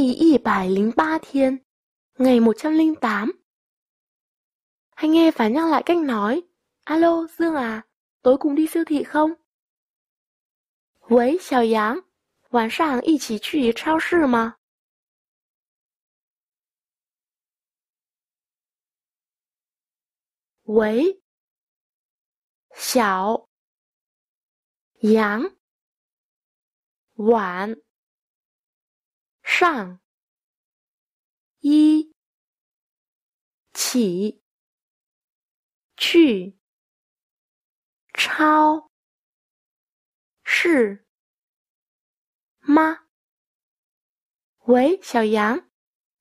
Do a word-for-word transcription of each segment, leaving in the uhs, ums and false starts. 第一百零ba thiên, ngày một trăm linh tám. Anh nghe và nhắc lại cách nói. Alo, Dương à, tối cùng đi siêu thị không? 喂，小杨，晚上一起去超市吗？喂，小杨，晚上一起去超市吗？喂，小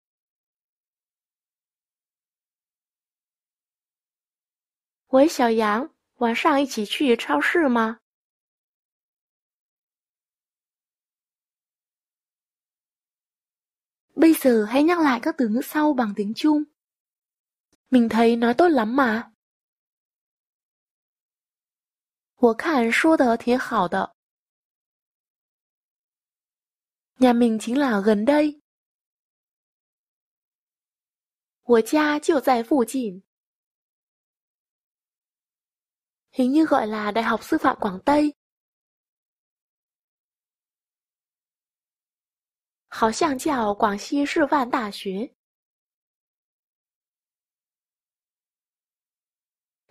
杨，晚上一起去超市吗？喂，小杨，晚上一起去超市吗？Bây giờ hãy nhắc lại các từ ngữ sau bằng tiếng Trung. Mình thấy nói tốt lắm mà. 我看说得挺好的. Nhà mình chính là gần đây. 我家就在附近. Hình như gọi là Đại học Sư phạm Quảng Tây. 好像叫广西师范大学.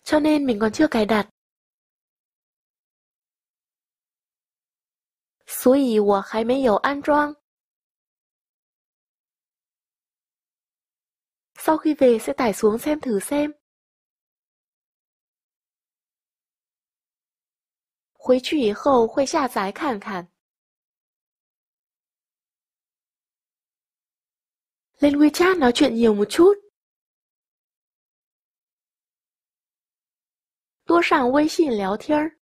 Cho nên mình còn chưa cài đặt. 所以我还没有安装. Sau khi về sẽ tải xuống xem thử xem. 回去以后会下载看看. Lên WeChat nói chuyện nhiều một chút. 多上微信聊天.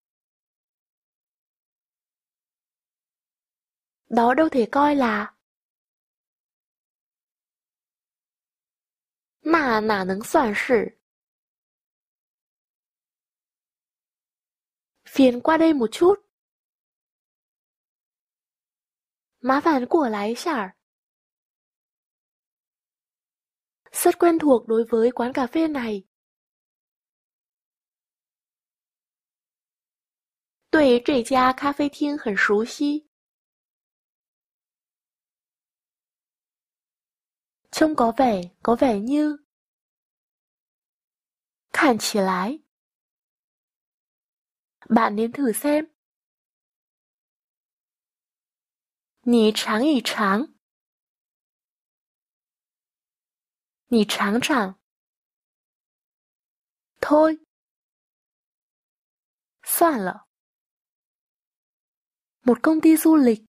Đó đâu thể coi là. 那哪能算是? Phiền qua đây một chút. 麻烦过来一下. Rất quen thuộc đối với quán cà phê này. 对这家咖啡厅很熟悉. Trông có vẻ, có vẻ như. 看起来. Bạn nếm thử xem. 你尝一尝. 你尝尝. Thôi. 算了. Một công ty du lịch.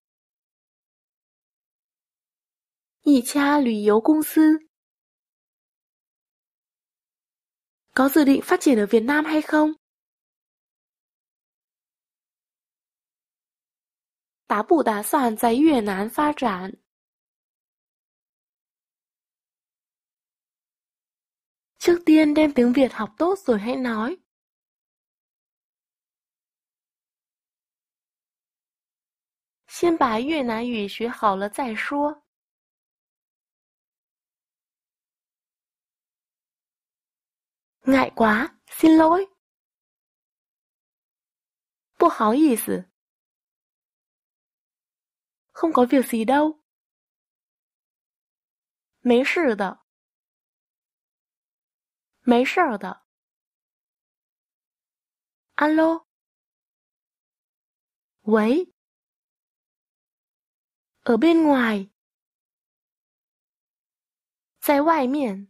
一家旅游公司. Có dự định phát triển ở Việt Nam hay không? 打不打算在越南发展? Trước tiên đem tiếng Việt học tốt rồi hãy nói. Xin bà Việt Nam ngữ học hảo rồi zài shuo. Ngại quá, xin lỗi. 不好意思. Không có việc gì đâu. 没事的. 没事儿的。Alo. 喂。ở bên ngoài. 在外面。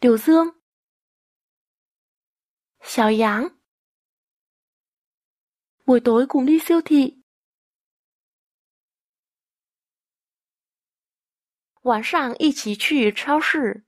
Tiểu Dương. 小杨. Buổi tối cùng đi siêu thị. 晚上一起去超市。